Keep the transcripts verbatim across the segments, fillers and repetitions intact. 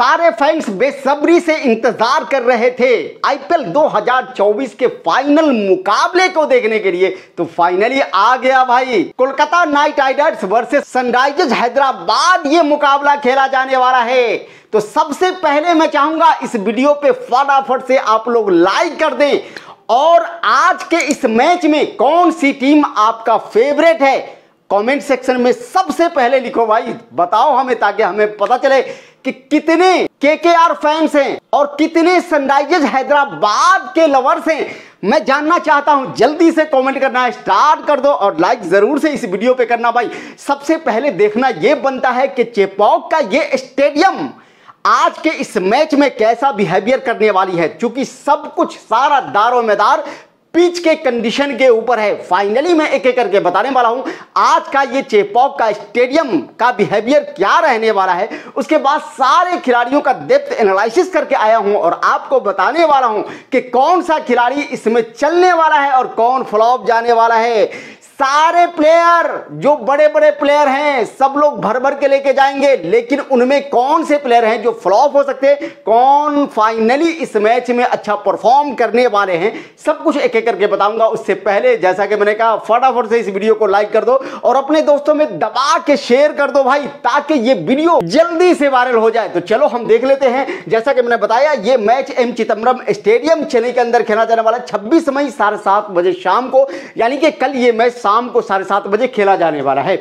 सारे फैंस बेसब्री से इंतजार कर रहे थे आईपीएल दो हज़ार चौबीस के फाइनल मुकाबले को देखने के लिए। तो फाइनली आ गया भाई, Kolkata Knight Riders versus Sunrisers Hyderabad ये मुकाबला खेला जाने वाला है। तो सबसे पहले मैं चाहूंगा इस वीडियो पे फटाफट से आप लोग लाइक कर दें, और आज के इस मैच में कौन सी टीम आपका फेवरेट है कमेंट सेक्शन में सबसे पहले लिखो भाई, बताओ हमें, ताकि हमें पता चले कि कितने केकेआर फैंस हैं और कितने सनराइजर्स हैदराबाद के लवर्स हैं। मैं जानना चाहता हूं, जल्दी से कमेंट करना स्टार्ट कर दो और लाइक जरूर से इस वीडियो पे करना भाई। सबसे पहले देखना यह बनता है कि चेपॉक का ये स्टेडियम आज के इस मैच में कैसा बिहेवियर करने वाली है, क्योंकि सब कुछ सारा दारो मेदार पिच के कंडीशन के ऊपर है। फाइनली मैं एक एक करके बताने वाला हूं आज का ये चेपॉक का स्टेडियम का बिहेवियर क्या रहने वाला है। उसके बाद सारे खिलाड़ियों का डेप्थ एनालिसिस करके आया हूं और आपको बताने वाला हूं कि कौन सा खिलाड़ी इसमें चलने वाला है और कौन फ्लॉप जाने वाला है। सारे प्लेयर जो बड़े बड़े प्लेयर हैं सब लोग भर भर के लेके जाएंगे, लेकिन उनमें कौन से प्लेयर हैं जो फ्लॉप हो सकते हैं, कौन फाइनली इस मैच में अच्छा परफॉर्म करने वाले हैं, सब कुछ एक एक करके बताऊंगा। उससे पहले जैसा कि मैंने कहा फटाफट से इस वीडियो को लाइक कर दो और अपने दोस्तों में दबा के शेयर कर दो भाई, ताकि ये वीडियो जल्दी से वायरल हो जाए। तो चलो हम देख लेते हैं। जैसा कि मैंने बताया ये match M Chidambaram stadium Chennai के अंदर खेला जाने वाला है छब्बीस मई साढ़े सात बजे शाम को, यानी कि कल ये मैच शाम को साढ़े सात बजे खेला जाने वाला है।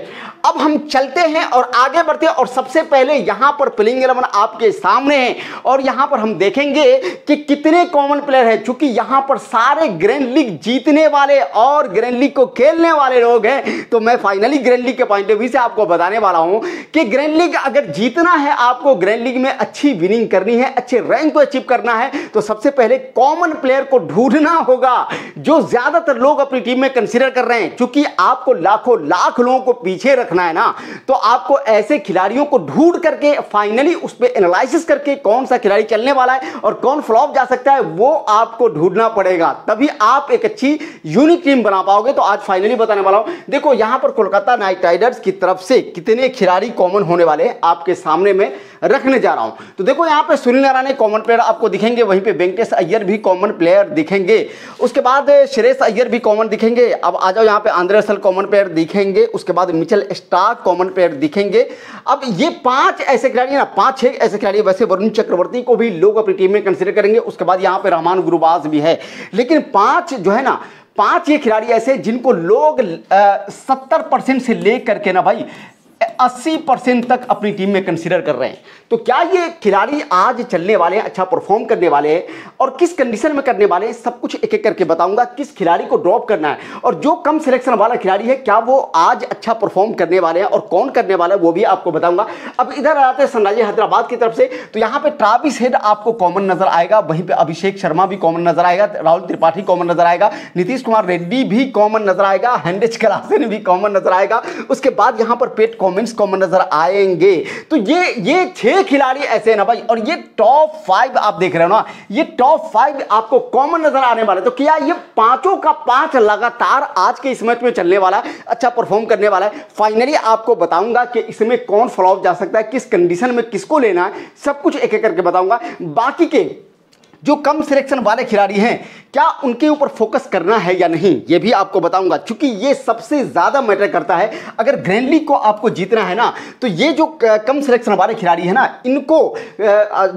अब हम चलते हैं और आगे बढ़ते हैं, और सबसे पहले यहां पर प्लेइंग इलेवन आपके सामने है और यहां पर हम देखेंगे कि कितने कॉमन प्लेयर हैं, क्योंकि यहां पर सारे ग्रैंड लीग जीतने वाले और ग्रैंड लीग को खेलने वाले लोग हैं। तो मैं फाइनली ग्रैंड लीग के पॉइंट ऑफ व्यू से आपको बताने वाला हूं कि ग्रैंड लीग अगर जीतना है, आपको ग्रैंड लीग में अच्छी विनिंग करनी है, अच्छे रैंक को अचीव करना है, तो सबसे पहले कॉमन प्लेयर को ढूंढना होगा जो ज्यादातर लोग अपनी टीम में कंसिडर कर रहे हैं। क्योंकि आपको लाखों लाख लोगों को पीछे रखना है ना, तो आपको ऐसे खिलाड़ियों को ढूंढ करके फाइनली उस पे एनालिसिस करके कौन सा खिलाड़ी चलने वाला है और कौन फ्लॉप जा सकता है वो आपको ढूंढना पड़ेगा, तभी आप एक अच्छी यूनिक टीम बना पाओगे। तो आज फाइनली बताने वाला हूं। देखो यहां पर कोलकाता नाइट राइडर्स की तरफ से कितने खिलाड़ी कॉमन होने वाले हैं आपके सामने में रखने जा रहा हूं। तो देखो यहाँ पे सुनील नारायण कॉमन प्लेयर आपको दिखेंगे, वहीं पे वेंकटेश अय्यर भी कॉमन प्लेयर दिखेंगे, उसके बाद श्रेयस अय्यर भी कॉमन दिखेंगे। अब आ जाओ यहाँ पे आंद्रे रसल कॉमन प्लेयर दिखेंगे, उसके बाद मिचेल स्टार्क कॉमन प्लेयर दिखेंगे। अब ये पांच ऐसे खिलाड़ी ना, पांच छह ऐसे खिलाड़ी, वैसे वरुण चक्रवर्ती को भी लोग अपनी टीम में कंसिडर करेंगे। उसके बाद यहाँ पे रहमान गुरबाज भी है, लेकिन पांच जो है ना, पांच ये खिलाड़ी ऐसे जिनको लोग सत्तर परसेंट से ले करके ना भाई अस्सी परसेंट तक अपनी टीम में कंसीडर कर रहे हैं। तो क्या ये खिलाड़ी आज चलने वाले हैं, अच्छा परफॉर्म करने वाले हैं, और किस कंडीशन में करने वाले हैं, सब कुछ एक एक करके बताऊंगा। किस खिलाड़ी को ड्रॉप करना है और जो कम सिलेक्शन वाला खिलाड़ी है क्या वो आज अच्छा परफॉर्म करने वाले हैं और कौन करने वाला है वो भी आपको बताऊंगा। अब इधर आते हैं सनराइजर्स हैदराबाद की तरफ से, तो यहाँ पे ट्रैविस हेड आपको कॉमन नजर आएगा, वहीं पर अभिषेक शर्मा भी कॉमन नजर आएगा, राहुल त्रिपाठी कॉमन नजर आएगा, नीतीश कुमार रेड्डी भी कॉमन नजर आएगा, हैनरिच क्लासेन भी कॉमन नजर आएगा, उसके बाद यहाँ पर पेट कमिंस कॉमन नजर आएंगे। तो ये ये छह खिलाड़ी ऐसे ना भाई, और ये टॉप फाइव आप देख रहे हो ना, ये टॉप फाइव आपको कॉमन नजर आने वाले। तो क्या ये पांचों का पांच लगातार आज के इस मैच में चलने वाला है, अच्छा परफॉर्म करने वाला है। फाइनली आपको बताऊंगा कि इसमें कौन फ्लॉप जा सकता है, किस कंडीशन में किसको लेना है, सब कुछ एक एक करके बताऊंगा। बाकी के जो कम सिलेक्शन वाले खिलाड़ी हैं क्या उनके ऊपर फोकस करना है या नहीं ये भी आपको बताऊंगा, क्योंकि ये सबसे ज़्यादा मैटर करता है। अगर ग्रैंड लीग को आपको जीतना है ना, तो ये जो कम सिलेक्शन वाले खिलाड़ी है ना, इनको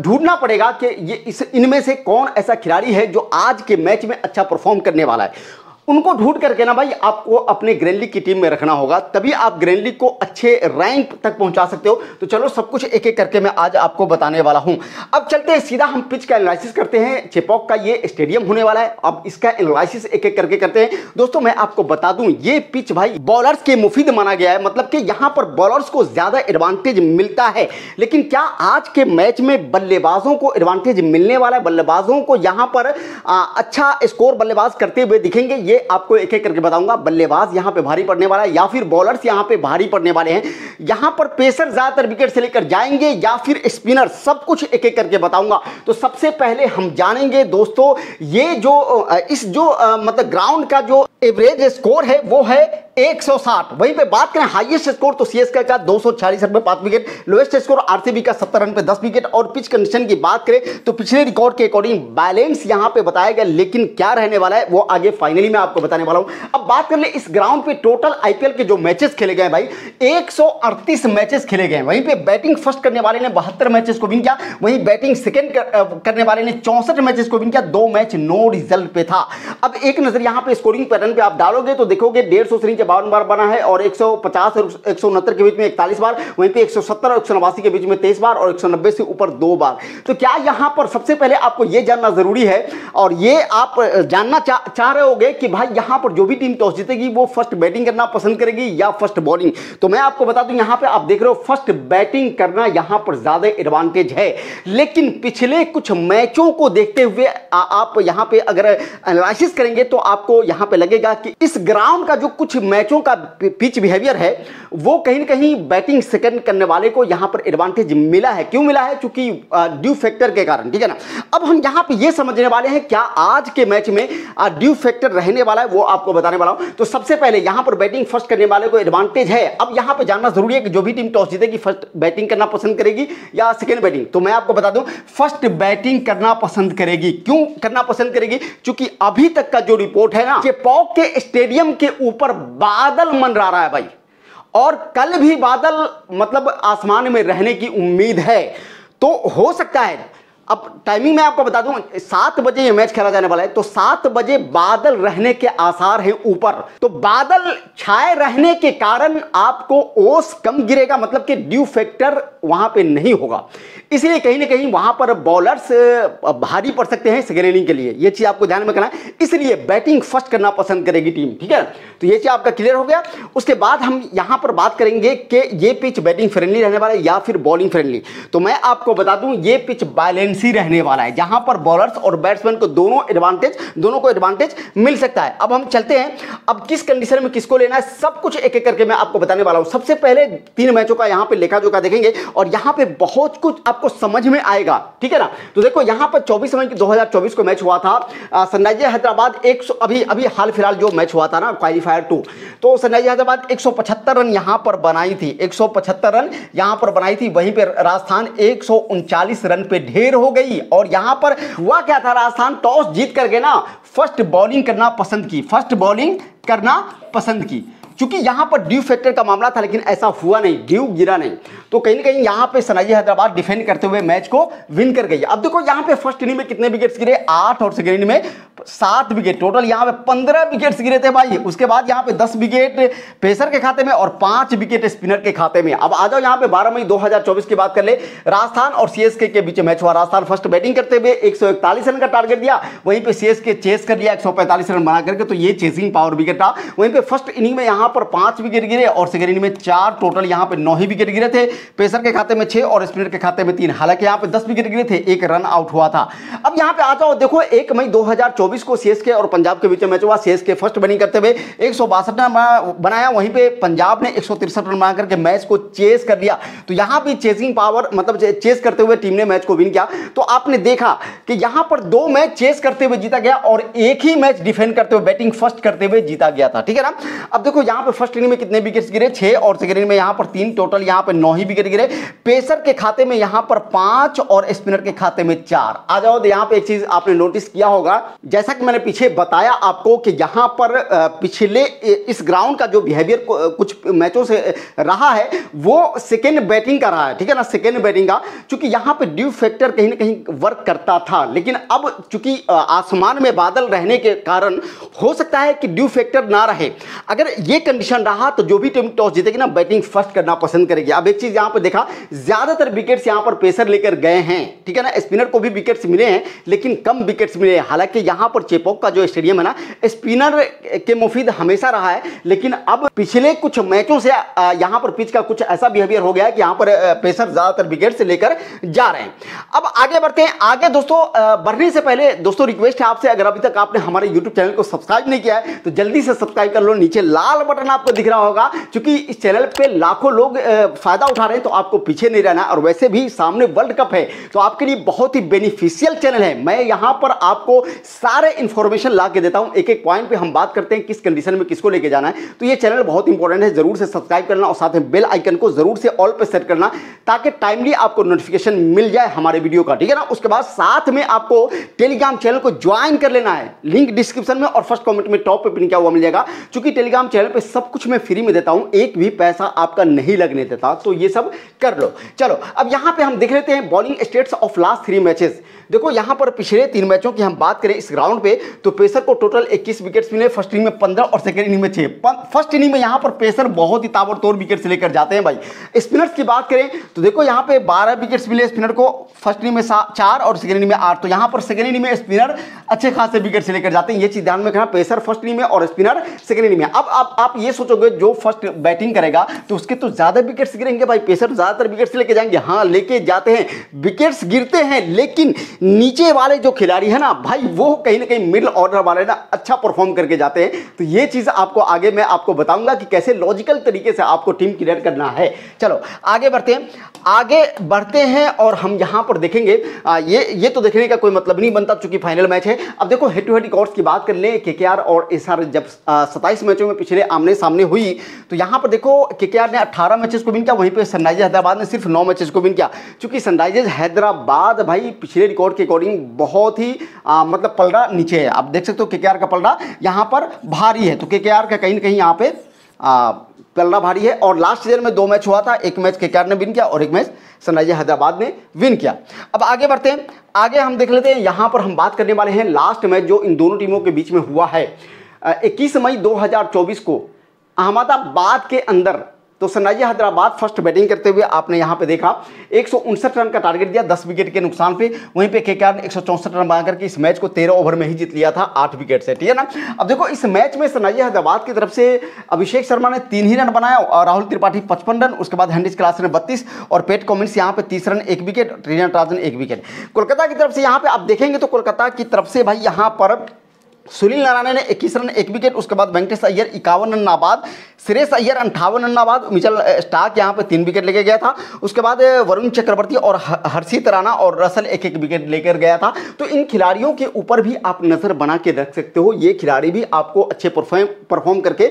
ढूंढना पड़ेगा कि ये इस इनमें से कौन ऐसा खिलाड़ी है जो आज के मैच में अच्छा परफॉर्म करने वाला है। उनको ढूंढ करके ना भाई आपको अपने ग्रैंड लीग की टीम में रखना होगा, तभी आप ग्रैंड लीग को अच्छे रैंक तक पहुंचा सकते हो। तो चलो सब कुछ एक एक करके मैं आज आपको बताने वाला हूं। अब चलते हैं सीधा, हम पिच का एनालिसिस करते हैं। चेपॉक का ये स्टेडियम होने वाला है, अब इसका एनालिसिस एक एक करके करते हैं। दोस्तों मैं आपको बता दूं ये पिच भाई बॉलर्स के मुफीद माना गया है, मतलब कि यहाँ पर बॉलर्स को ज्यादा एडवांटेज मिलता है। लेकिन क्या आज के मैच में बल्लेबाजों को एडवांटेज मिलने वाला है, बल्लेबाजों को यहाँ पर अच्छा स्कोर बल्लेबाज करते हुए दिखेंगे, ये आपको एक एक करके बताऊंगा। बल्लेबाज यहां पे भारी पड़ने वाला है या फिर बॉलर्स यहां पे भारी पड़ने वाले हैं, यहां पर पेसर ज्यादातर विकेट से लेकर जाएंगे या फिर स्पिनर, सब कुछ एक एक करके बताऊंगा। तो सबसे पहले हम जानेंगे दोस्तों ये जो इस जो मतलब ग्राउंड का जो एवरेज स्कोर है वो है एक सौ साठ। वहीं पे बात करें हाईएस्ट स्कोर तो सीएसके का दो सौ छियालीस रन पे पांच विकेट, लोएस्ट स्कोर आरसीबी का सत्तर रन पे दस विकेट। और पिच कंडीशन की बात करें तो पिछले रिकॉर्ड के अकॉर्डिंग बैलेंस यहां पे बताया गया, लेकिन क्या रहने वाला है वो आगे फाइनली मैं आपको बताने वाला हूं। अब बात कर ले इस ग्राउंड पे टोटल आईपीएल के जो मैचेस खेले गए भाई एक सौ अड़तीस मैचेस खेले गए। वहीं पे बैटिंग फर्स्ट करने वाले ने बहत्तर मैचेस को विन किया, वहीं बैटिंग सेकंड करने वाले ने चौसठ मैचेस को विन किया, दो मैच नो रिजल्ट पे था। अब एक नजर यहां पे स्कोरिंग पैटर्न पे आप डालोगे तो देखोगे डेढ़ सौ सीरीज बावन बार बना है और एक सौ पचास और एक सौ उनहत्तर के बीच में इकतालीस बार, वहीं पे एक सौ सत्तर और एक सौ नवासी के बीच में तेईस बार और एक सौ नब्बे से ऊपर दो बार। तो क्या यहां पर सबसे पहले आपको यह जानना जरूरी है और ये आप जानना चा, चाह रहे होगे कि भाई यहां पर जो भी टीम टॉस जीतेगी वो फर्स्ट बैटिंग करना पसंद करेगी या फर्स्ट बॉलिंग। तो मैं आपको बता दूं यहां पे आप देख रहे हो फर्स्ट बैटिंग करना यहां पर ज्यादा एडवांटेज है, लेकिन पिछले कुछ मैचों को देखते हुए आ, आप यहां पर अगर एनालिसिस करेंगे तो आपको यहां पर लगेगा कि इस ग्राउंड का जो कुछ मैचों का पिच बिहेवियर है वो कहीं ना कहीं बैटिंग सेकंड करने वाले को यहां पर एडवांटेज मिला है। क्यों मिला है? क्योंकि ड्यू फैक्टर के कारण, ठीक है ना। अब हम यहां पे ये समझने वाले हैं क्या आज के मैच में ड्यू फैक्टर रहने वाला है वो आपको बताने वाला हूं। तो सबसे पहले यहां पर बैटिंग फर्स्ट करने वाले को एडवांटेज है। अब यहां पर जानना जरूरी है कि जो भी टीम टॉस जीतेगी फर्स्ट बैटिंग करना पसंद करेगी या सेकेंड बैटिंग। तो मैं आपको बता दूं फर्स्ट बैटिंग करना पसंद करेगी। क्यों करना पसंद करेगी? क्योंकि अभी तक का जो रिपोर्ट है ना कि पॉक के स्टेडियम के ऊपर बादल मंडरा रहा है भाई, और कल भी बादल मतलब आसमान में रहने की उम्मीद है। तो हो सकता है, अब टाइमिंग में आपको बता दूं सात बजे ये मैच खेला जाने वाला है, तो सात बजे बादल रहने के आसार हैं ऊपर। तो बादल छाए रहने के कारण आपको ओस कम गिरेगा, मतलब कि ड्यू फैक्टर वहां पे नहीं होगा, इसलिए कहीं ना कहीं वहां पर बॉलर्स भारी पड़ सकते हैं सेकेंड इनिंग के लिए। यह चीज आपको ध्यान में रखना है, इसलिए बैटिंग फर्स्ट करना पसंद करेगी टीम, ठीक है। तो यह चीज आपका क्लियर हो गया। उसके बाद हम यहां पर बात करेंगे कि ये पिच बैटिंग फ्रेंडली रहने वाला है या फिर बॉलिंग फ्रेंडली। तो मैं आपको बता दूं ये पिच बैलेंस रहने वाला है, जहां पर बॉलर्स और बैट्समैन को दोनों एडवांटेज दोनों को एडवांटेज मिल सकता है। अब हम चलते हैं, अब किस कंडीशन में किसको लेना है सब कुछ एक एक करके मैं आपको बताने वाला हूं। सबसे पहले तीन मैचों का यहां पे लेखा जोखा देखेंगे और यहां पे बहुत कुछ आपको समझ में आएगा, ठीक है ना। तो देखो यहां पर चौबीस मई दो हजार चौबीस को मैच हुआ था सनराइजर्स हैदराबाद एक सौ अभी अभी हाल फिलहाल जो मैच हुआ था ना क्वालिफायर टू, तो सनराइजर्स हैदराबाद एक सौ पचहत्तर रन यहां पर बनाई थी, एक सौ पचहत्तर रन यहां पर बनाई थी। वहीं पर राजस्थान एक सौ उनचालीस रन पे ढेर हो गई। और यहां पर हुआ क्या था, राजस्थान टॉस जीत करके ना फर्स्ट बॉलिंग करना पसंद की, फर्स्ट बॉलिंग करना पसंद की क्योंकि यहां पर ड्यू फैक्टर का मामला था, लेकिन ऐसा हुआ नहीं, ड्यू गिरा नहीं। तो कहीं ना कहीं यहां पे सनराइजर्स हैदराबाद डिफेंड करते हुए मैच को विन कर गई। अब देखो यहां पे फर्स्ट इनिंग में कितने विकेट्स गिरे, आठ, और सेकंड इनिंग में सात विकेट, टोटल यहां पे पंद्रह विकेट्स गिरे थे भाई। उसके बाद यहां पे दस विकेट पेसर के खाते में और पांच विकेट स्पिनर के खाते में। अब आ जाओ यहां पे बारह मई दो हजार चौबीस की बात कर ले, राजस्थान और सीएसके के बीच मैच हुआ। राजस्थान फर्स्ट बैटिंग करते हुए एक सौ इकतालीस रन का टारगेट दिया, वहीं पर सीएसके चेस कर लिया एक सौ पैंतालीस रन बना करके, तो ये चेसिंग पावर विकेट था। वहीं पर फर्स्ट इनिंग में यहां पर पांच विकेट गिरे और सेकंड इनिंग में चार, टोटल यहां पे नौ ही विकेट गिरे थे, पेसर के खाते में छह और स्पिनर के खाते में तीन। हालांकि यहां पे दस विकेट गिरे थे, एक रन आउट हुआ था। अब यहां पे आ जाओ देखो एक मई दो हजार चौबीस को सीएसके और पंजाब के बीच मैच हुआ। सीएसके फर्स्ट बैटिंग करते हुए एक सौ बासठ रन बनाया, वहीं पे पंजाब ने एक सौ तिरसठ रन बना करके मैच को चेस कर लिया। तो यहां पर चेसिंग पावर मतलब चेस करते हुए टीम ने मैच को विन किया। तो आपने देखा कि यहां पर दो मैच चेस करते हुए जीता गया और एक ही मैच डिफेंड करते हुए बैटिंग फर्स्ट करते हुए जीता गया था, ठीक है ना। अब देखो यहां पे फर्स्ट इनिंग में कितने विकेट्स गिरे, छह, और सेकंड इनिंग में यहां पर तीन, टोटल यहां पे नौ ही विकेट गिरे, पेसर के खाते में यहां पर पांच और स्पिनर के खाते में चार। आ जाओ यहां पे एक चीज आपने नोटिस किया होगा, जैसा कि मैंने पीछे बताया आपको कि यहां पर पिछले इस ग्राउंड का जो बिहेवियर कुछ मैचों से रहा है वो सेकेंड बैटिंग का रहा है, ठीक है ना, सेकेंड बैटिंग का, चूंकि यहां पर ड्यू फैक्टर कहीं ना कहीं वर्क करता था। लेकिन अब चूंकि आसमान में बादल रहने के कारण हो सकता है कि ड्यू फैक्टर ना रहे। अगर ये कंडीशन रहा तो जो भी टीम टॉस जीतेगी ना बैटिंग फर्स्ट करना पसंद करेगी। अब एक चीज यहां पर देखा, ज्यादातर विकेट्स यहां पर पेसर लेकर गए हैं, ठीक है ना, स्पिनर को भी विकेट्स मिले हैं लेकिन कम विकेट्स मिले हैं। हालांकि यहां पर चेपॉक का जो स्टेडियम है ना स्पिनर के मुफीद हमेशा रहा है, लेकिन अब पिछले कुछ मैचों से यहां पर पिच का कुछ ऐसा बिहेवियर हो गया है कि यहां पर पेसर ज्यादातर विकेट्स लेकर जा रहे हैं। अब आगे बढ़ते हैं। आगे दोस्तों बढ़ने से पहले दोस्तों रिक्वेस्ट है आपसे, अगर अभी तक आपने हमारे यूट्यूब चैनल को सब्सक्राइब नहीं किया है तो जल्दी से सब्सक्राइब कर लो, नीचे लाल बटन आपको दिख रहा होगा, क्योंकि इस चैनल पे लाखों लोग फायदा उठा रहे हैं तो आपको पीछे नहीं रहना। और वैसे भी सामने वर्ल्ड कप है तो आपके लिए बहुत ही बेनिफिशियल चैनल है। मैं यहां पर आपको सारे इंफॉर्मेशन ला के देता हूं, एक एक पॉइंट पे हम बात करते हैं किस कंडीशन में किसको लेके जाना है। तो ये चैनल बहुत इंपॉर्टेंट है, जरूर से सब्सक्राइब करना और साथ में बेल आइकन को जरूर से ऑल पे सेट करना ताकि टाइमली आपको नोटिफिकेशन मिल जाए हमारे वीडियो का, ठीक है ना। उसके बाद साथ में आपको टेलीग्राम चैनल को ज्वाइन कर लेना है, लिंक डिस्क्रिप्शन में और फर्स्ट कमेंट में टॉप पे पिन किया हुआ मिल जाएगा। क्योंकि टेलीग्राम चैनल पे सब कुछ मैं फ्री में देता हूं, एक भी पैसा आपका नहीं लगने देता, तो ये सब कर लो। चलो अब यहां पे हम देख लेते हैं bowling stats of last three matches. देखो यहां पर पिछले तीन मैचों की हम बात करें इस ग्राउंड पे तो पेसर को टोटल इक्कीस विकेट्स मिले, फर्स्ट इनिंग में पंद्रह और सेकंड इनिंग में छह। फर्स्ट इनिंग में यहां पर पेसर बहुत ही ताबड़तोड़ विकेट्स लेकर जाते हैं भाई। स्पिनर्स की बात करें तो देखो यहां पे बारह विकेट्स मिले स्पिनर को, फर्स्ट इनिंग में चार और सेकंड इनिंग में आठ। तो यहां पर सेकंड इनिंग में स्पिनर अच्छे खासे विकेट से लेकर जाते हैं, ये चीज ध्यान में रखना, पेसर फर्स्ट इनिंग में और स्पिनर सेकंड इनिंग में। अब आप आप ये सोचोगे जो फर्स्ट बैटिंग करेगा तो उसके तो ज्यादा विकेट्स गिरेंगे भाई, पेसर ज्यादातर विकेट्स लेके जाएंगे। हां लेके जाते हैं, विकेट्स गिरते हैं, लेकिन नीचे वाले जो खिलाड़ी है ना भाई वो कहीं ना कहीं मिडिल ऑर्डर वाले ना अच्छा परफॉर्म करके जाते हैं। तो ये चीज आपको आगे मैं आपको बताऊंगा कि कैसे लॉजिकल तरीके से आपको टीम क्रिएट करना है। चलो आगे बढ़ते हैं, आगे बढ़ते हैं और हम यहां पर देखेंगे आ, ये ये तो देखने का कोई मतलब नहीं बनता चूंकि फाइनल मैच है। अब देखो हेड टू हेड रिकॉर्ड्स की बात कर लें, केकेआर और एसआर जब सत्ताईस मैचों में पिछले आमने सामने हुई तो यहां पर देखो केकेआर ने अठारह मैचेस को विन किया, वहीं पे सनराइजर्स हैदराबाद ने सिर्फ नौ मैचेस को विन किया। चूंकि सनराइजर्स हैदराबाद भाई पिछले रिकॉर्ड के अकॉर्डिंग बहुत ही आ, मतलब पलड़ा नीचे है। आप देख सकते हो केकेआर का पलड़ा यहाँ पर भारी है, तो केकेआर का कहीं ना कहीं यहाँ पे आ, पलड़ा भारी है। और लास्ट ईयर में दो मैच हुआ था, एक मैच केकेआर ने विन किया और एक मैच सनराइजर्स हैदराबाद ने विन किया। अब आगे बढ़ते हैं, आगे हम देख लेते हैं, यहाँ पर हम बात करने वाले हैं लास्ट मैच जो इन दोनों टीमों के बीच में हुआ है इक्कीस मई दो हज़ार चौबीस को अहमदाबाद के अंदर। तो सनराइजर्स हैदराबाद फर्स्ट बैटिंग करते हुए आपने यहाँ पे देखा एक सौ उनसठ रन का टारगेट दिया दस विकेट के नुकसान पे, वहीं पे केकेआर ने एक सौ चौंसठ रन बना करके इस मैच को तेरह ओवर में ही जीत लिया था आठ विकेट से, ठीक है ना। अब देखो इस मैच में सनराइजर्स हैदराबाद की तरफ से अभिषेक शर्मा ने तीन ही रन बनाया और राहुल त्रिपाठी पचपन रन, उसके बाद हेनरिच क्लासन ने बत्तीस और पैट कमिंस यहाँ पे तीस रन एक विकेट, टी नटराजन एक विकेट। कोलकाता की तरफ से यहाँ पे आप देखेंगे तो कोलकाता की तरफ से भाई यहाँ पर सुनील नारायण ने इक्कीस रन एक विकेट, उसके बाद वेंकटेश अय्यर इक्यावन रन नाबाद, श्रेयस अय्यर अंठावन रन नाबाद, मिचेल स्टार्क यहाँ पे तीन विकेट लेके गया था, उसके बाद वरुण चक्रवर्ती और हर्षित राणा और रसल एक एक विकेट लेकर गया था। तो इन खिलाड़ियों के ऊपर भी आप नज़र बना के रख सकते हो, ये खिलाड़ी भी आपको अच्छे परफॉर्म परफॉर्म करके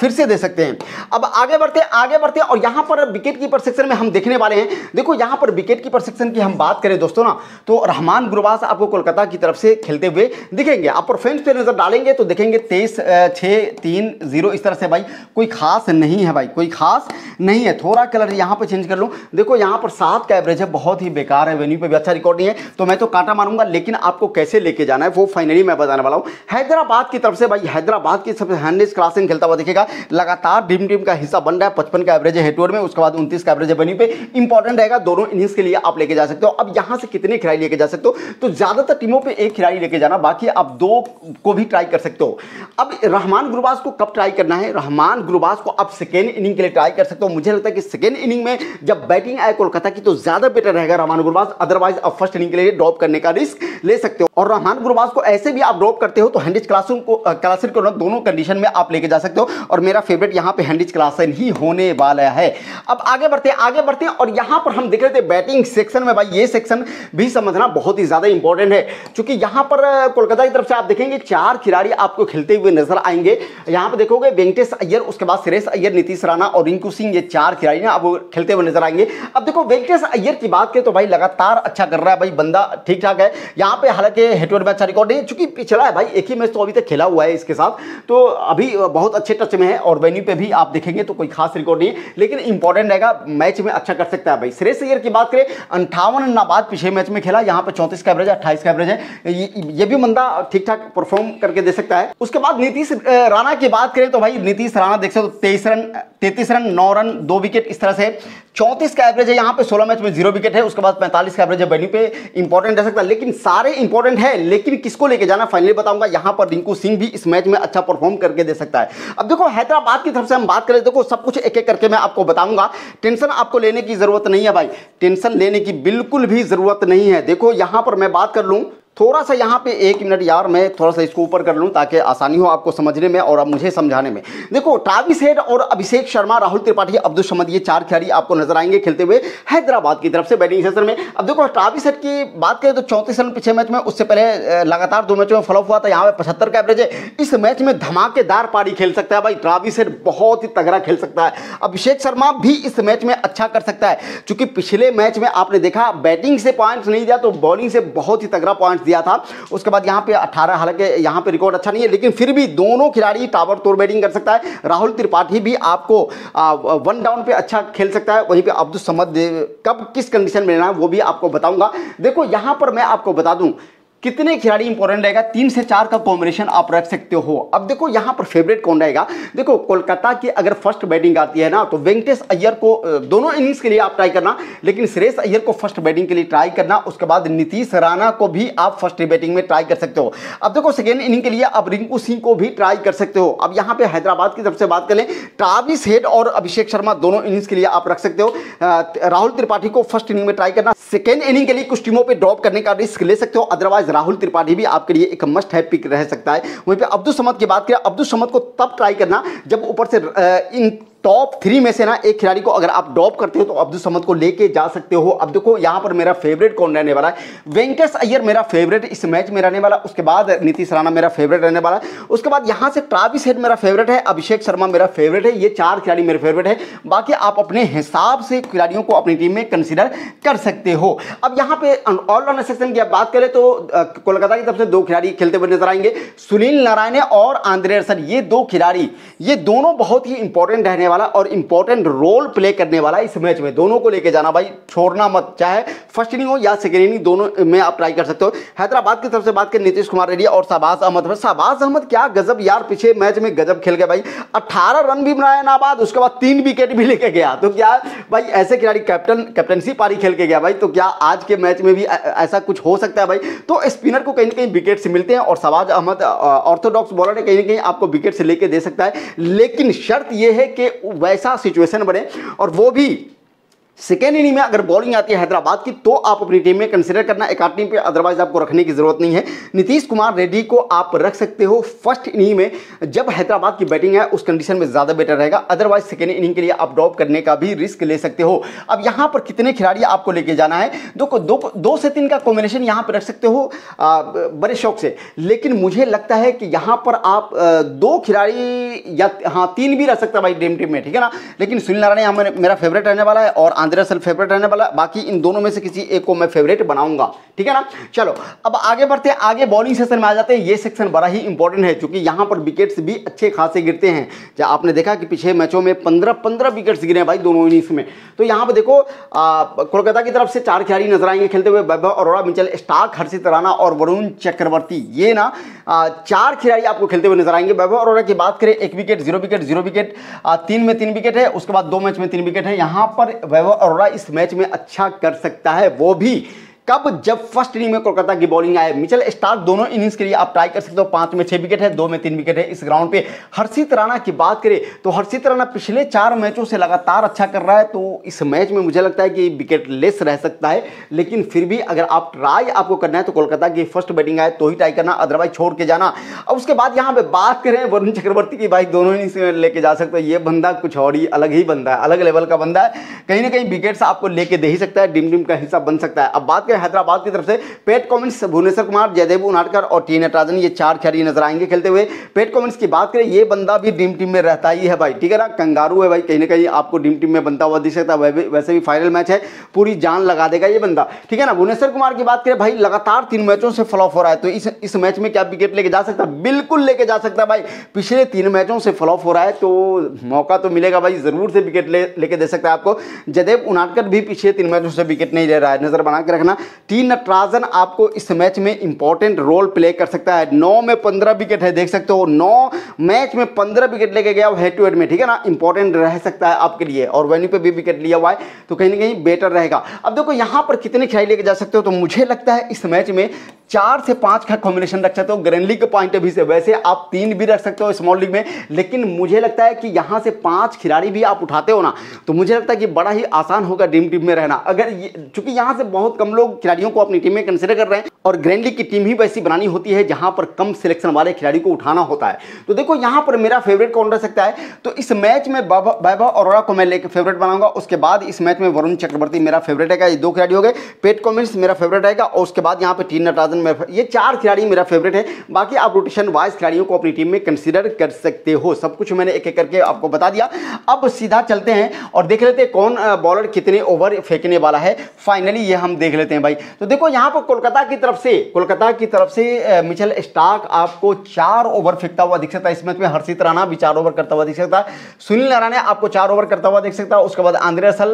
फिर से दे सकते हैं। अब आगे बढ़ते आगे बढ़ते और यहाँ पर विकेट कीपर सेक्शन में हम देखने वाले हैं। देखो यहाँ पर विकेट कीपर सेक्शन की हम बात करें दोस्तों ना तो रहमान गुरबाज आपको कोलकाता की तरफ से खेलते हुए दिखेंगे। आप परफॉर्मेंस नजर डालेंगे तो देखेंगे तेईस छः तीन जीरो इस तरह से भाई, कोई खास नहीं है भाई, कोई खास नहीं है। थोड़ा कलर यहाँ पे चेंज कर लूँ, देखो यहाँ पर सात का एवरेज है, बहुत ही बेकार है, वेन्यू पे भी अच्छा रिकॉर्ड नहीं है, तो मैं तो कांटा मारूंगा, लेकिन आपको कैसे लेके जाना है वो फाइनली मैं बताने वाला हूँ। हैदराबाद की तरफ से भाई हैदराबाद की सबसे हैंडलेस क्लासन खेलता हुआ दिखेगा, लगातार ड्रीम टीम का हिस्सा बन रहा है, पचपन का एवरेज है हेटवर में, उसके बाद उनतीस का एवरेज है वेन्यू पे, इंपॉर्टेंट रहेगा, दोनों इनिंग्स के लिए आप लेके जा सकते हो। अब यहाँ से कितने खिलाड़ी लेके जा सकते हो तो ज्यादातर टीमों पर एक खिलाड़ी लेके जाना, बाकी आप दो को भी ट्राई कर सकते हो। अब रहमान गुरबाज को कब ट्राई करना है, रहमान गुरबाज को आप सेकेंड इनिंग के लिए ट्राई कर सकते हो। मुझे लगता है कि सेकेंड इनिंग में जब बैटिंग आए कोलकाता की तो ज्यादा बेटर रहेगा रहमान गुरबाज, अदरवाइज आप फर्स्ट इनिंग के लिए ड्रॉप करने का रिस्क ले सकते हो। और रहमान गुरबाज को ऐसे भी आप ड्रॉप करते हो तो हेनरिच क्लासन को क्लासन को दोनों कंडीशन में आप लेके जा सकते हो, और मेरा फेवरेट यहाँ पे हेनरिच क्लासन ही होने वाला है। अब आगे बढ़ते हैं आगे बढ़ते हैं और यहाँ पर हम देख रहे थे बैटिंग सेक्शन में भाई, ये सेक्शन भी समझना बहुत ही ज्यादा इंपॉर्टेंट है क्योंकि यहाँ पर कोलकाता की तरफ से आप देखेंगे चार खिलाड़ी आपको खेलते हुए नजर आएंगे। यहां पे देखोगे वेंकटेश अय्यर, उसके बाद श्रेयस अय्यर, नीतीश राणा और रिंकू सिंह, ये चार खिलाड़ी ना आपको खेलते हुए नजर आएंगे। अब देखो वेंकटेश अय्यर की बात करें तो भाई लगातार अच्छा कर रहा है भाई, बंदा ठीक ठाक है। यहां पे हालांकि हेड-टू-हेड में अच्छा रिकॉर्ड नहीं है चूंकि पिछला है भाई, एक ही मैच तो अभी तक खेला हुआ है इसके साथ, तो अभी बहुत अच्छे टच में है और वेन्यू पे भी आप देखेंगे तो कोई खास रिकॉर्ड नहीं है, लेकिन इंपॉर्टेंट रहेगा, मैच में अच्छा कर सकता है भाई। श्रेयस अय्यर की बात करें अंठावन रन नाबाद पिछले मैच में खेला, यहाँ पे चौंतीस का एवरेज है, अट्ठाईस का एवरेज है, ये भी बंदा ठीक ठाक परफॉर्म करके दे सकता है। उसके बाद नीतीश राणा की बात करें तो भाई नीतीश राणा देख सकते हो तेईस रन तैंतीस रन नौ रन दो विकेट इस तरह से, चौंतीस का एवरेज है यहाँ पे, सोलह मैच में जीरो विकेट है, उसके बाद पैंतालीस का एवरेज है वेन्यू पे, इंपॉर्टेंट रह सकता है, लेकिन सारे इंपॉर्टेंट है, लेकिन किसको लेके जाना फाइनली बताऊंगा। यहाँ पर रिंकू सिंह भी इस मैच में अच्छा परफॉर्म करके दे सकता है। अब देखो हैदराबाद की तरफ से हम बात करें, देखो सब कुछ एक एक करके मैं आपको बताऊंगा, टेंशन आपको लेने की जरूरत नहीं है भाई, टेंशन लेने की बिल्कुल भी जरूरत नहीं है। देखो यहाँ पर मैं बात कर लूँ थोड़ा सा यहाँ पे एक मिनट यार मैं थोड़ा सा इसको ऊपर कर लूँ ताकि आसानी हो आपको समझने में और अब मुझे समझाने में। देखो ट्रैविस हेड और अभिषेक शर्मा, राहुल त्रिपाठी, अब्दुल समद, ये चार खिलाड़ी आपको नजर आएंगे खेलते हुए हैदराबाद की तरफ से बैटिंग सेशन में। अब देखो ट्रैविस हेड की बात करें तो चौंतीस रन पिछले मैच में, उससे पहले लगातार दो मैचों में फॉलो हुआ था, यहाँ पे पचहत्तर का एवरेज है। इस मैच में धमाकेदार पारी खेल सकता है भाई ट्रैविस हेड, बहुत ही तगड़ा खेल सकता है। अभिषेक शर्मा भी इस मैच में अच्छा कर सकता है क्योंकि पिछले मैच में आपने देखा बैटिंग से पॉइंट्स नहीं दिया तो बॉलिंग से बहुत ही तगड़ा पॉइंट्स दिया था। उसके बाद यहाँ पे अठारह, हालांकि यहाँ पे रिकॉर्ड अच्छा नहीं है लेकिन फिर भी दोनों खिलाड़ी टावर तोड़ बैटिंग कर सकता है। राहुल त्रिपाठी भी आपको आ, वन डाउन पे अच्छा खेल सकता है। वहीं पे अब्दुल समद कब किस कंडीशन में लेना है वो भी आपको बताऊंगा। देखो यहाँ पर मैं आपको बता दूं कितने खिलाड़ी इंपॉर्टेंट रहेगा, तीन से चार का कॉम्बिनेशन आप रख सकते हो। अब देखो यहाँ पर फेवरेट कौन रहेगा, देखो कोलकाता की अगर फर्स्ट बैटिंग आती है ना तो वेंकटेश अय्यर को दोनों इनिंग्स के लिए आप ट्राई करना, लेकिन श्रेयस अय्यर को फर्स्ट बैटिंग के लिए ट्राई करना। उसके बाद नीतीश राणा को भी आप फर्स्ट बैटिंग में ट्राई कर सकते हो। अब देखो सेकेंड इनिंग के लिए आप रिंकू सिंह को भी ट्राई कर सकते हो। अब यहाँ पे हैदराबाद की तरफ से बात करें, ट्रैविस हेड और अभिषेक शर्मा दोनों इनिंग्स के लिए आप रख सकते हो। राहुल त्रिपाठी को फर्स्ट इनिंग में ट्राई करना, सेकेंड इनिंग के लिए कुछ टीमों पर ड्रॉप करने का रिस्क ले सकते हो, अदरवाइज राहुल त्रिपाठी भी आपके लिए एक मस्ट है पिक रह सकता है। वहीं पे अब्दुल समद की बात करें, अब्दुल समद को तब ट्राई करना जब ऊपर से इन टॉप थ्री में से ना एक खिलाड़ी को अगर आप ड्रॉप करते हो तो अब्दुल समद को लेके जा सकते हो। अब देखो यहाँ पर मेरा फेवरेट कौन रहने वाला है, वेंकटेश अय्यर मेरा फेवरेट इस मैच में रहने वाला, उसके बाद नीतीश राणा मेरा फेवरेट रहने वाला, उसके बाद यहाँ से ट्रैविस हेड मेरा फेवरेट है, अभिषेक शर्मा मेरा फेवरेट है, ये चार खिलाड़ी मेरे फेवरेट है। बाकी आप अपने हिसाब से खिलाड़ियों को अपनी टीम में कंसिडर कर सकते हो। अब यहाँ पे ऑलराउंडर सेक्शन की बात करें तो कोलकाता की तरफ से दो खिलाड़ी खेलते हुए नजर आएंगे, सुनील नारायण और आंद्रे रसल। ये दो खिलाड़ी ये दोनों बहुत ही इंपॉर्टेंट रहने वाला और इंपॉर्टेंट रोल प्ले करने वाला इस मैच में। दोनों को लेके जाना भाई, छोड़ना मत, चाहे फर्स्ट इनिंग हो या सेकंड इनिंग, दोनों में आप ट्राई कर सकते हो। हैदराबाद की तरफ से बात करें नीतीश कुमार रेड्डी और शाहबाज अहमद। शाहबाज अहमद क्या गजब यार, पीछे मैच में गजब खेल गए भाई, अठारह रन भी बनाया नाबाद, उसके बाद तीन विकेट भी लेके गया। तो क्या भाई ऐसे खिलाड़ी कैप्टन कैप्टनसी पारी खेल के गया भाई, तो क्या आज के मैच में भी ऐसा कुछ हो सकता है भाई। तो स्पिनर को कहीं ना कहीं विकेट से मिलते हैं और शाहबाज अहमद ऑर्थोडॉक्स बॉलर है, कहीं ना कहीं आपको विकेट से लेके दे सकता है, लेकिन शर्त यह है कि वैसा सिचुएशन बने और वो भी सेकेंड इनिंग में अगर बॉलिंग आती है हैदराबाद की तो आप अपनी टीम में कंसिडर करना एक आठ टीम पे, अदरवाइज आपको रखने की जरूरत नहीं है। नीतीश कुमार रेड्डी को आप रख सकते हो फर्स्ट इनिंग में जब हैदराबाद की बैटिंग है, उस कंडीशन में ज़्यादा बेटर रहेगा, अदरवाइज सेकेंड इनिंग के लिए आप ड्रॉप करने का भी रिस्क ले सकते हो। अब यहाँ पर कितने खिलाड़ी आपको लेके जाना है, देखो दो, दो, दो से तीन का कॉम्बिनेशन यहाँ पर रख सकते हो आ, बड़े शौक से, लेकिन मुझे लगता है कि यहाँ पर आप आ, दो खिलाड़ी या हाँ तीन भी रख सकता है भाई ड्रीम टीम में, ठीक है ना। लेकिन सुनील नारायण मेरा फेवरेट रहने वाला है और दरअसल फेवरेट रहने वाला, बाकी इन दोनों में से किसी एक को मैं फेवरेट बनाऊंगा, ठीक है ना। चलो अब आगे बढ़ते हैं, आगे बॉलिंग सेक्शन में आ जाते हैं। ये सेक्शन बड़ा ही इंपॉर्टेंट है क्योंकि यहां पर विकेट्स भी अच्छे खासे गिरते हैं। जब आपने देखा कि पिछले मैचों में पंद्रह पंद्रह विकेट्स गिरे हैं भाई दोनों इनिंग्स में। तो यहां पर देखो कोलकाता की तरफ से चार खिलाड़ी नजर आएंगे खेलते हुए, वैभव अरोड़ा, मिचेल स्टार्क, हर्षित राणा और वरुण चक्रवर्ती। ये ना चार खिलाड़ी आपको खेलते हुए नजर आएंगे। वैभव अरोड़ा की बात करें एक wicket, zero wicket, zero wicket, तीन में तीन विकेट है, उसके बाद दो मैच में तीन विकेट है। यहां पर वैभव अरोड़ा इस मैच में अच्छा कर सकता है, वो भी कब, जब फर्स्ट इनिंग में कोलकाता की बॉलिंग आए। मिचेल स्टार्क दोनों इनिंग्स के लिए आप ट्राई कर सकते हो, पांच में छह विकेट है, दो में तीन विकेट है इस ग्राउंड पे। हर्षित राणा की बात करें तो हर्षित राणा पिछले चार मैचों से लगातार अच्छा कर रहा है, तो इस मैच में मुझे लगता है कि विकेट लेस रह सकता है, लेकिन फिर भी अगर आप ट्राई आपको करना है तो कोलकाता की फर्स्ट बैटिंग आए तो ही ट्राई करना, अदरवाइज छोड़ के जाना। अब उसके बाद यहाँ पे बात करें वरुण चक्रवर्ती की, भाई दोनों इनिंग्स में लेके जा सकते हो। ये बंदा कुछ और ही अलग ही बंदा है, अलग लेवल का बंदा है, कहीं ना कहीं विकेट्स आपको लेके दे ही सकता है, डिम डिम का हिस्सा बन सकता है। अब बात करें हैदराबाद की तरफ से पैट कमिंस, भुवनेश्वर कुमार, जयदेव उनाटकर और टी नटराजन, ये चार खिलाड़ी नजर आएंगे खेलते हुए। पैट कमिंस की बात करें, ये बंदा भी ड्रीम टीम में रहता ही है भाई, ठीक है ना, कंगारू है भाई, कहीं ना कहीं आपको ड्रीम टीम में बनता हुआ दिख सकता है। वैसे भी फाइनल मैच है, पूरी जान लगा देगा ये बंदा, ठीक है ना। भुवनेश्वर कुमार की बात करें भाई, लगातार तीन मैचों से फ्लॉप हो रहा है, तो इस इस मैच में क्या विकेट लेके जा सकता है, बिल्कुल लेके जा सकता है भाई। पिछले तीन मैचों से फ्लॉप हो रहा है तो मौका तो मिलेगा भाई, जरूर से विकेट लेके दे सकता है आपको। जयदेव उनाटकर भी पिछले तीन मैचों से विकेट नहीं ले रहा है, नजर बना के रखना। टी नटराजन आपको इस मैच में इंपॉर्टेंट रोल प्ले कर सकता है, नौ में पंद्रह विकेट है, देख सकते हो, नौ मैच में पंद्रह विकेट लेके गया हेड टू हेड में, ठीक है ना, इंपॉर्टेंट रह सकता है आपके लिए। और वेन्यू पे भी विकेट लिया हुआ है तो कहीं ना कहीं बेटर रहेगा। अब देखो यहां पर कितने खिलाड़ी लेके जा सकते हो, तो मुझे लगता है इस मैच में चार से पांच का कॉम्बिनेशन रख सकते हो ग्रैंड लीग के पॉइंट ऑफ व्यू से। वैसे आप तीन भी रख सकते हो स्मॉल लीग में, लेकिन मुझे लगता है कि यहाँ से पांच खिलाड़ी भी आप उठाते हो ना तो मुझे लगता है कि बड़ा ही आसान होगा ड्रीम टीम में रहना। अगर चूंकि यहाँ से बहुत कम लोग खिलाड़ियों को अपनी टीम में कंसिडर कर रहे हैं और ग्रैंड लीग की टीम ही वैसी बनानी होती है जहां पर कम सिलेक्शन वाले खिलाड़ी को उठाना होता है। तो देखो यहां पर मेरा फेवरेट कौन रह सकता है, तो इस मैच में वैभव अरोड़ा को मैं लेकर फेवरेट बनाऊंगा। उसके बाद इस मैच में वरुण चक्रवर्ती मेरा फेवरेट रहेगा, ये दो खिलाड़ी हो गए। पैट कमिंस मेरा फेवरेट रहेगा और उसके बाद यहाँ पे टी नटराजन मेरा, ये चार खिलाड़ी मेरा फेवरेट है। बाकी आप रोटेशन वाइज खिलाड़ियों को अपनी टीम में कंसिडर कर सकते हो। सब कुछ मैंने एक एक करके आपको बता दिया, अब सीधा चलते हैं और देख लेते हैं कौन बॉलर कितने ओवर फेंकने वाला है। फाइनली ये हम देख लेते हैं भाई। तो देखो यहाँ पर कोलकाता की तरफ से कोलकाता की तरफ से मिचेल स्टार्क आपको चार ओवर फेंकता हुआ दिख सकता है इस मैच में। हर्षित राणा भी चार ओवर करता हुआ दिख सकता है। सुनील नारायण आपको चार ओवर करता हुआ दिख सकता है। उसके बाद आंद्रे रसल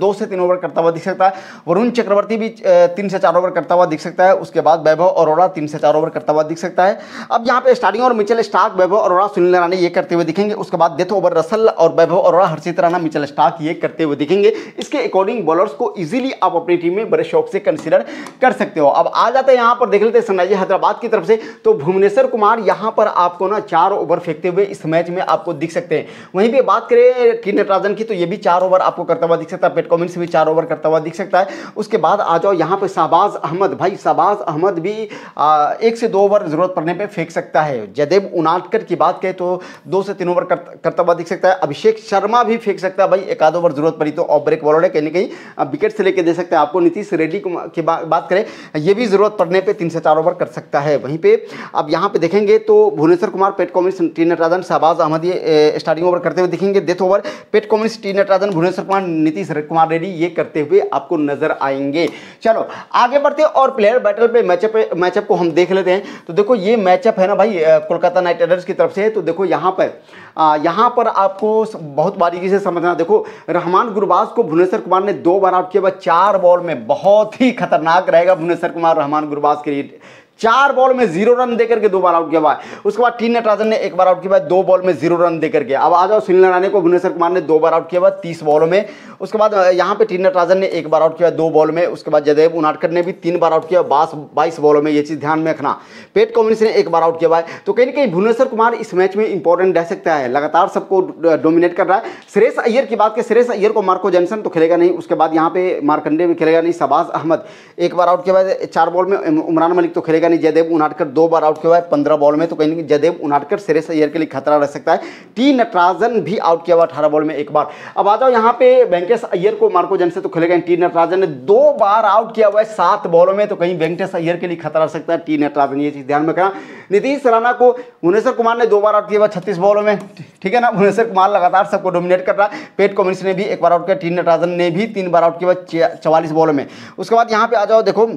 दो से तीन ओवर करता हुआ दिख सकता है। वरुण चक्रवर्ती भी तीन से चार ओवर करता हुआ दिख सकता है। उसके बाद वैभव अरोड़ा तीन से चार ओवर करता हुआ दिख सकता है। अब यहाँ पे स्टार्टिंग और मिचेल स्टार्क, वैभव अरोड़ा, सुनील नारायण ये करते हुए दिखेंगे। उसके बाद डेथ ओवर रसल और वैभव अरोड़ा, हर्षित राणा, मिचेल स्टार्क ये करते हुए दिखेंगे। इसके अकॉर्डिंग बॉलर्स को इजीली आप अपनी टीम में बड़े शौक से कंसिडर कर सकते हो। अब आ जाते हैं यहाँ पर, देख लेते हैं सनराइजर्स हैदराबाद की तरफ से। तो भुवनेश्वर कुमार यहाँ पर आपको ना चार ओवर फेंकते हुए इस मैच में आपको दिख सकते हैं। वहीं पर बात करें टी नटराजन की तो ये भी चार ओवर आपको करता हुआ दिख सकता है। पैट कमिंस भी चार ओवर करता हुआ दिख सकता है। उसके बाद आ जाओ यहाँ पे शाहबाज अहमद, भाई शाहबाज अहमद भी आ, एक से दो ओवर जरूरत पड़ने पे फेंक सकता है। जयदेव उनाटकर की बात करें तो दो से तीन ओवर कर, करता हुआ दिख सकता है। अभिषेक शर्मा भी फेंक सकता है भाई, एक आध ओवर जरूरत पड़ी तो। ऑफ ब्रेक बॉलर है, कहीं कहीं विकेट से लेकर दे सकते हैं आपको। नीतीश रेड्डी की बा, बात करें ये भी जरूरत पड़ने पर तीन से चार ओवर कर सकता है। वहीं पर अब यहाँ पे देखेंगे तो Bhuvneshwar Kumar, Pat Cummins, T Natarajan, Shahbaz Ahmed ये स्टार्टिंग ओवर करते हुए दिखेंगे। Death over Pat Cummins, T Natarajan, Bhuvneshwar Kumar, Nitish Kumar Reddy ये करते हुए आपको नजर आएंगे। चलो आगे बढ़ते हैं और प्लेयर बैटल पे मैचअप मैचअप को हम देख लेते हैं। तो देखो ये मैचअप है ना भाई कोलकाता नाइट राइडर्स की तरफ से। तो देखो यहाँ पर आ, यहाँ पर आपको बहुत बारीकी से समझना। देखो रहमान गुरबाज को भुवनेश्वर कुमार ने दो बार आउट किया हुआ, चार बॉल में बहुत ही खतरनाक रहेगा भुवनेश्वर कुमार रहमान गुरबाज के लिए। चार बॉल में जीरो रन देकर के दो बार आउट किया हुआ है। उसके बाद टी नटराजन ने एक बार आउट किया हुआ है, दो बॉल में जीरो रन देकर के। अब आ जाओ सुनील नारायण को भुवनेश्वर कुमार ने दो बार आउट किया हुआ है, तीस बॉलों में। उसके बाद यहाँ पे टी नटराजन ने एक बार आउट किया दो बॉल में। उसके बाद जयदेव उनाटकर ने भी तीन बार आउट किया बाईस बाईस बॉलों में, ये चीज़ ध्यान में रखना। पैट कमिंस ने एक बार आउट किया हुआ है। तो कहीं ना कहीं भुवनेश्वर कुमार इस मैच में इंपॉर्टेंट रह सकता है, लगातार सबको डोमिनेट कर रहा है। श्रेयस अय्यर की बात करें, श्रेयस अय्यर को मार्को जॉनसन तो खेलेगा नहीं। उसके बाद यहाँ पे मार्कंडे भी खेलेगा नहीं। शाहबाज अहमद एक बार आउट किया हुआ है चार बॉल में, उमरान मलिक तो खेलेगा नहीं। जयदेव उनाटकर दो बार आउट किया हुआ है पंद्रह बॉल में। तो कहीं जयदेव उनाटकर श्रेयस अय्यर के लिए खतरा रह सकता है। टी नटराजन भी आउट किया हुआ अठारह बॉल में एक बार। अब आ जाओ यहाँ पे वेंकटेश अय्यर को मार्को जॉनसन तो खेलेगा। टी नटराजन ने दो बार आउट किया हुआ है सात बॉलों में। तो कहीं वेंकटेश अय्यर के लिए खतरा रह सकता है टी नटराजन, ये चीज ध्यान में रखना। नीतीश राणा को भुवनेश्वर कुमार ने दो बार आउट किया हुआ छत्तीस बॉलों में, ठीक है ना। भुवनेश्वर कुमार लगातार सबको डोमिनेट कर रहा है। पैट कमिंस ने भी एक बार आउट किया, टी नटराजन ने भी तीन बार आउट किया हुआ चवालीस बॉलों में। उसके बाद यहाँ पे आ जाओ, देखो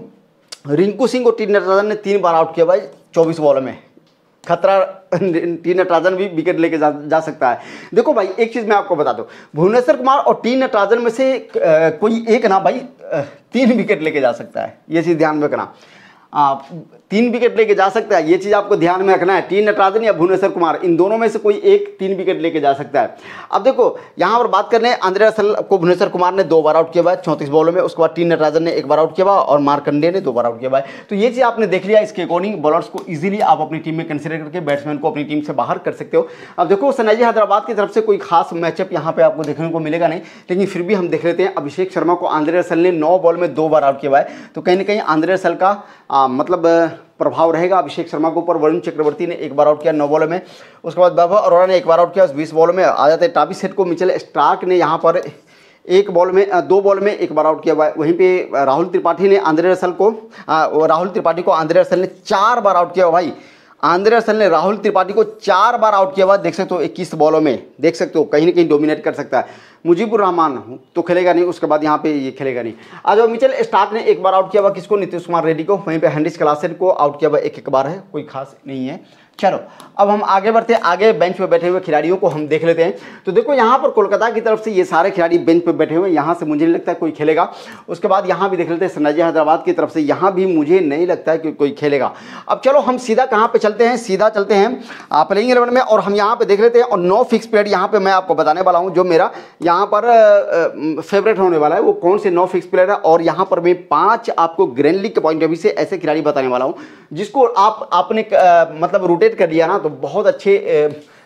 रिंकू सिंह को टी नटराजन ने तीन बार आउट किया भाई चौबीस बॉल में। खतरा टी नटराजन भी विकेट लेके जा, जा सकता है। देखो भाई एक चीज़ मैं आपको बता दूं, भुवनेश्वर कुमार और टी नटराजन में से कोई एक ना भाई तीन विकेट लेके जा सकता है, ये चीज़ ध्यान में रखना। आप तीन विकेट लेके जा सकता है, ये चीज़ आपको ध्यान में रखना है। टी नटराजन या भुवनेश्वर कुमार, इन दोनों में से कोई एक तीन विकेट लेके जा सकता है। अब देखो यहाँ पर बात कर रहे हैं, आंद्रे रसल को भुवनेश्वर कुमार ने दो बार आउट किया हुआ है चौंतीस बॉलों में। उसके बाद टी नटराजन ने एक बार आउट किया हुआ और मार्कंडे ने दो बार आउट किया हुआ है। तो ये चीज़ आपने देख लिया, इसके अकॉर्डिंग बॉलर्स को ईजिली आप अपनी टीम में कंसिडर करके बैट्समैन को अपनी टीम से बाहर कर सकते हो। अब देखो सनराइजर्स हैदराबाद की तरफ से कोई खास मैचअप यहाँ पर आपको देखने को मिलेगा नहीं, लेकिन फिर भी हम देख लेते हैं। अभिषेक शर्मा को आंद्रे रसल ने नौ बॉल में दो बार आउट किया हुआ है। तो कहीं ना कहीं आंद्रे रसल का आ, मतलब प्रभाव रहेगा अभिषेक शर्मा के ऊपर। वरुण चक्रवर्ती ने एक बार आउट किया नौ बॉलों में। उसके बाद वैभव अरोड़ा ने एक बार आउट किया बीस बॉलों में। आ जाते हैं ट्रेविस हेड को मिचेल स्टार्क ने यहाँ पर एक बॉल में दो बॉल में एक बार आउट किया हुआ है। वहीं पे राहुल त्रिपाठी ने आंद्रे रसल को आ, राहुल त्रिपाठी को आंद्रे रसल ने चार बार आउट किया हुआ भाई। आंद्रे रसल ने राहुल त्रिपाठी को चार बार आउट किया हुआ, देख सकते हो इक्कीस बॉलों में, देख सकते हो कहीं ना कहीं डोमिनेट कर सकता है। मुजीबुर रहमान तो खेलेगा नहीं। उसके बाद यहाँ पे ये खेलेगा नहीं। आज मिचेल स्टार्क ने एक बार आउट किया हुआ किसको, नीतीश कुमार रेड्डी को। वहीं पे हेनरिच क्लासेन को आउट किया हुआ एक एक बार है, कोई खास नहीं है। चलो अब हम आगे बढ़ते हैं, आगे बेंच पे बैठे हुए खिलाड़ियों को हम देख लेते हैं। तो देखो यहाँ पर कोलकाता की तरफ से ये सारे खिलाड़ी बेंच पे बैठे हुए हैं, यहाँ से मुझे नहीं लगता कोई खेलेगा। उसके बाद यहाँ भी देख लेते हैं सनराइजर्स हैदराबाद की तरफ से, यहाँ भी मुझे नहीं लगता है कि कोई खेलेगा। अब चलो हम सीधा कहाँ पर चलते हैं, सीधा चलते हैं प्लेइंग इलेवन में और हम यहाँ पर देख लेते हैं। और नौ फिक्स प्लेयर यहाँ पर मैं आपको बताने वाला हूँ, जो मेरा यहाँ पर फेवरेट होने वाला है वो कौन से नौ फिक्स प्लेयर है। और यहाँ पर मैं पाँच आपको ग्रैंड लीग के पॉइंट ऑफ व्यू से ऐसे खिलाड़ी बताने वाला हूँ जिसको आप आपने मतलब रोटेट कर लिया ना तो बहुत अच्छे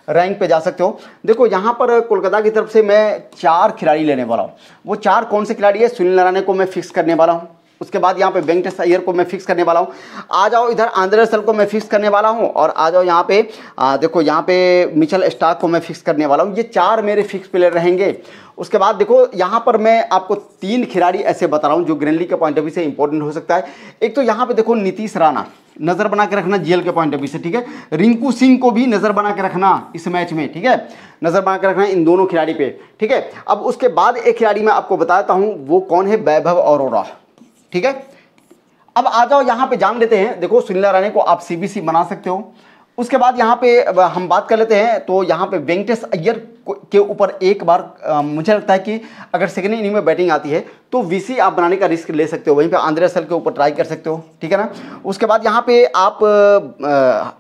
रैंक पे जा सकते हो। देखो यहाँ पर कोलकाता की तरफ से मैं चार खिलाड़ी लेने वाला हूँ। वो चार कौन से खिलाड़ी है, सुनील नारायण को मैं फिक्स करने वाला हूँ, उसके बाद यहाँ पे वेंकटेश अय्यर को मैं फिक्स करने वाला हूँ। आ जाओ इधर आंद्रे रसल को मैं फिक्स करने वाला हूँ, और आ जाओ यहाँ पे आ, देखो यहाँ पे मिचेल स्टार्क को मैं फिक्स करने वाला हूँ। ये चार मेरे फिक्स प्लेयर रहेंगे। उसके बाद देखो यहाँ पर मैं आपको तीन खिलाड़ी ऐसे बता रहा हूँ जो ग्रीन लीग के पॉइंट ऑफ व्यू से इंपॉर्टेंट हो सकता है। एक तो यहाँ पे देखो नीतीश राणा, नज़र बना के रखना जीएल के पॉइंट ऑफ व्यू से, ठीक है। रिंकू सिंह को भी नज़र बना के रखना इस मैच में, ठीक है, नज़र बना के रखना इन दोनों खिलाड़ी पे, ठीक है। अब उसके बाद एक खिलाड़ी मैं आपको बताता हूँ, वो कौन है, वैभव अरोरा, ठीक है। अब आ जाओ यहाँ पे जान लेते हैं, देखो सुनील नारायण को आप सीबीसी बना सकते हो। उसके बाद यहाँ पे हम बात कर लेते हैं, तो यहाँ पे वेंकटेश अय्यर के ऊपर एक बार आ, मुझे लगता है कि अगर सेकेंड इनिंग में बैटिंग आती है तो वीसी आप बनाने का रिस्क ले सकते हो, वहीं पे आंद्रे रसल के ऊपर ट्राई कर सकते हो, ठीक है ना। उसके बाद यहाँ पे आप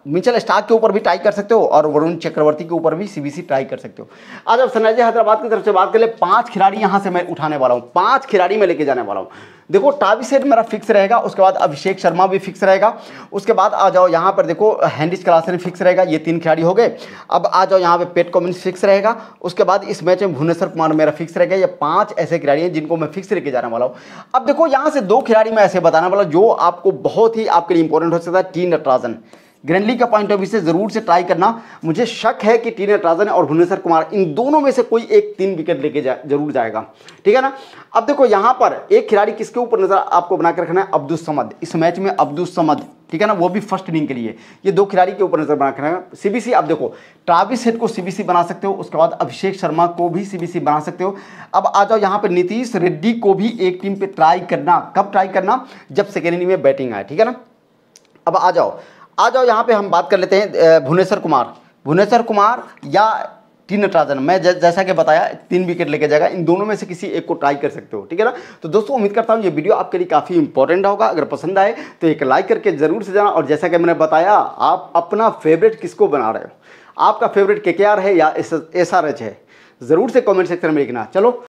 मिचेल स्टार्क के ऊपर भी ट्राई कर सकते हो और वरुण चक्रवर्ती के ऊपर भी सीबीसी ट्राई कर सकते हो। आज आप सनराइजर हैदराबाद की तरफ से बात कर ले, पाँच खिलाड़ी यहाँ से मैं उठाने वाला हूँ, पाँच खिलाड़ी मैं लेके जाने वाला हूँ। देखो ट्रैविस हेड मेरा फिक्स रहेगा, उसके बाद अभिषेक शर्मा भी फिक्स रहेगा। उसके बाद आ जाओ यहाँ पर देखो हेनरिच क्लासन फिक्स रहेगा, ये तीन खिलाड़ी हो गए। अब आ जाओ यहाँ पे पैट कमिंस फिक्स रहेगा। उसके बाद इस मैच में भुवनेश्वर कुमार मेरा फिक्स रहेगा। ये पांच ऐसे खिलाड़ी हैं जिनको मैं फिक्स लेके जाने वाला हूँ। अब देखो यहाँ से दो खिलाड़ी मैं ऐसे बताने वाला जो आपको बहुत ही आपके लिए इंपॉर्टेंट हो सकता है। टी नटराजन ग्रैंड लीग का पॉइंट ऑफ व्यू से जरूर से ट्राई करना। मुझे शक है कि टी नटराजन और भुवनेश्वर कुमार इन दोनों में से कोई एक तीन विकेट लेके जा, जरूर जाएगा, ठीक है ना। अब देखो यहाँ पर एक खिलाड़ी किसके ऊपर नजर आपको बनाकर रखना है, अब्दुल समद। इस मैच में अब्दुल समद, ठीक है ना, वो भी फर्स्ट इनिंग के लिए, ये दो खिलाड़ी के ऊपर नजर बनाकर रखना। सीबीसी आप देखो ट्रैविस हेड को सीबीसी बना सकते हो, उसके बाद अभिषेक शर्मा को भी सीबीसी बना सकते हो। अब आ जाओ यहाँ पर नीतीश रेड्डी को भी एक टीम पे ट्राई करना। कब ट्राई करना, जब सेकेंड इनिंग में बैटिंग आए, ठीक है ना। अब आ जाओ आ जाओ यहाँ पे हम बात कर लेते हैं भुवनेश्वर कुमार भुवनेश्वर कुमार या टी नटराजन। मैं जैसा कि बताया तीन विकेट लेके जाएगा, इन दोनों में से किसी एक को ट्राई कर सकते हो, ठीक है ना। तो दोस्तों उम्मीद करता हूँ ये वीडियो आपके लिए काफ़ी इंपॉर्टेंट होगा। अगर पसंद आए तो एक लाइक करके जरूर से जाना। और जैसा कि मैंने बताया, आप अपना फेवरेट किसको बना रहे हो, आपका फेवरेट के के आर है या एस आर एच है, ज़रूर से कॉमेंट सेक्शन में लिखना। चलो।